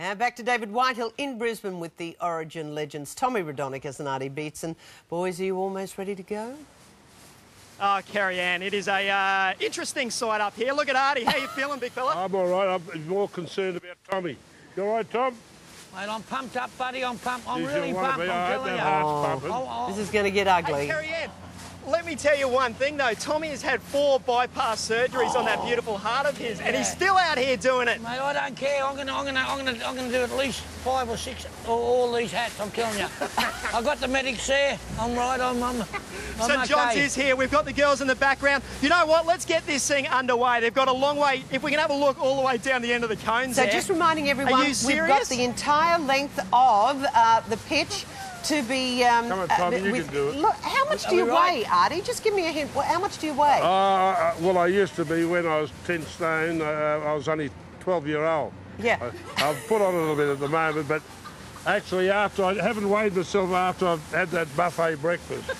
And back to David Whitehill in Brisbane with the Origin legends Tommy Raudonikis and Artie Beetson. Boys, are you almost ready to go? Oh, Carrie-Anne, it is a interesting sight up here. Look at Artie. How you feeling, big fella? I'm all right. I'm more concerned about Tommy. You all right, Tom? Mate, I'm pumped up, buddy. I'm pumped. I'm really pumped. I'm telling you. This is going to get ugly. Hey, Carrie-Anne, let me tell you one thing, though. Tommy has had 4 bypass surgeries on that beautiful heart of his, and he's still out here doing it. Mate, I don't care. I'm going to do at least 5 or 6 all these hats. I'm telling you. I've got the medics there. I'm right. St. John's is here. We've got the girls in the background. You know what? Let's get this thing underway. They've got a long way. If we can have a look all the way down the end of the cones there. So just reminding everyone, we've got the entire length of the pitch to be... Come on, Tommy, you can do it. Look, how much do you weigh, Artie? Just give me a hint. How much do you weigh? Well, I used to be, when I was 10 stone, I was only 12-year-old. Yeah. I've put on a little bit at the moment, but actually after... I haven't weighed myself after I've had that buffet breakfast.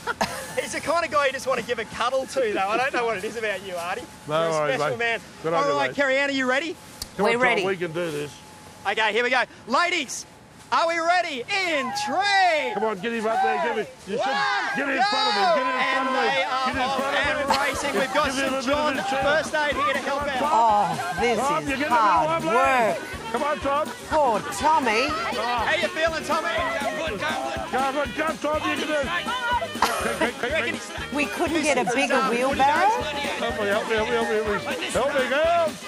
He's the kind of guy you just want to give a cuddle to, though. I don't know what it is about you, Artie. No, you're a special man. All right, Carrie-Anne, are you ready? We're ready. We can do this. OK, here we go. Ladies, are we ready? In 3... Come on, get him up there. Give it. Get in front of him. Get in front of him. Get in front of him. Racing. We've got St. John First Aid here to help out. Oh, this is hard work. Come on, Tom. Poor Tommy. How you feeling, Tommy? Going good, going good. Jump, Tommy. You can do it. We couldn't get a bigger wheelbarrow. Help me, girls.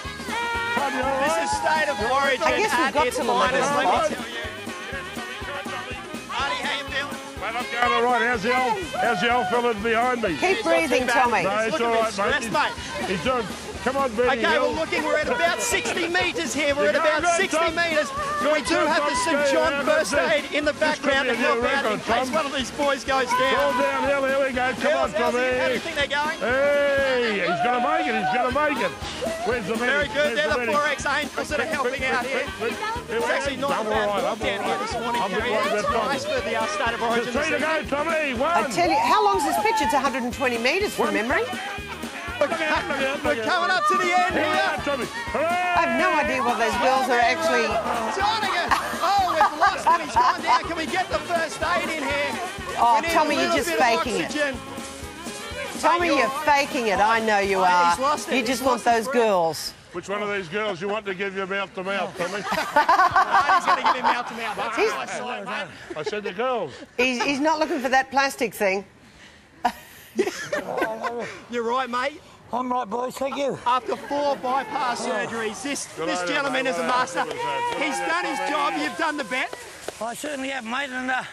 This is State of Origin. I guess we've got to the minors, let me tell you. Artie, how you feeling? Mate, I'm going all right. How's the old fella behind me? Keep breathing, Tommy. No, it's all right, mate. He's doing... Come on, Benny. OK, we're at about 60 metres here. We're at about 60 metres. We do have the St. John First Aid in the background to help out in case one of these boys goes down. Fall downhill, here we go. Come on, Tommy. How do you think they're going? Hey, he's going to make it, he's going to make it. Where's the medic? Very good, they're the 4X Angels that are helping out here. It's actually not a bad walk down here this morning. It's nice for the State of Origin. 3 to go, Tommy. 1. I tell you, how long's this pitch? It's 120 metres from memory. We're coming up to the end here. I have no idea what those girls are actually... Oh, we've lost him. He's gone down. Can we get the first aid in here? Oh, Tommy, you're just faking it. Tommy, you're faking it. I know you are. You just want those girls. Which one of these girls you want to give you mouth-to-mouth, Tommy? He's going to give him mouth-to-mouth. That's what I said, mate. I said the girls. He's not looking for that plastic thing. You're right, mate. I'm right, boys, thank you. After 4 bypass surgeries, this gentleman is a master. He's done his job, you've done the bet. I certainly have, mate, and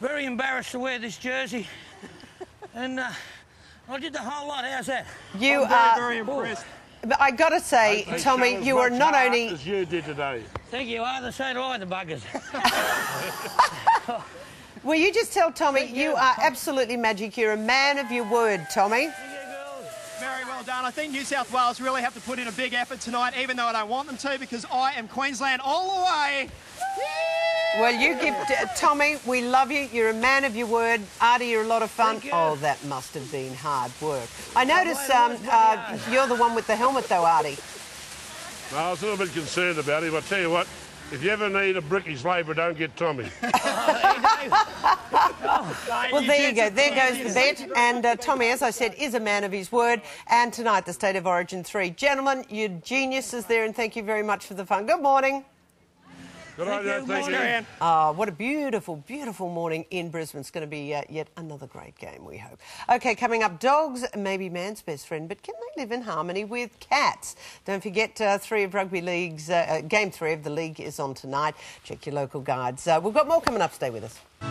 very embarrassed to wear this jersey. And I did the whole lot, how's that? You are... very impressed. But I got to say, Tommy, you are not only... as you did today. Thank you, Arthur, so do I, the buggers. Will you just tell Tommy, you are absolutely magic. You're a man of your word, Tommy. Very well done. I think New South Wales really have to put in a big effort tonight, even though I don't want them to, because I am Queensland all the way. Well, you give... Tommy, we love you. You're a man of your word. Artie, you're a lot of fun. Oh, that must have been hard work. I notice you're the one with the helmet, though, Artie. Well, I was a little bit concerned about him. I tell you what, if you ever need a bricky's labour, don't get Tommy. Well, there you go. There goes the bet. And Tommy, as I said, is a man of his word. And tonight, the State of Origin 3. Gentlemen, you're geniuses there, and thank you very much for the fun. Good morning. Good morning. Thank you. Oh, what a beautiful, beautiful morning in Brisbane. It's going to be yet another great game, we hope. OK, coming up, dogs may be man's best friend, but can they live in harmony with cats? Don't forget, Game 3 of the league is on tonight. Check your local guides. We've got more coming up. Stay with us.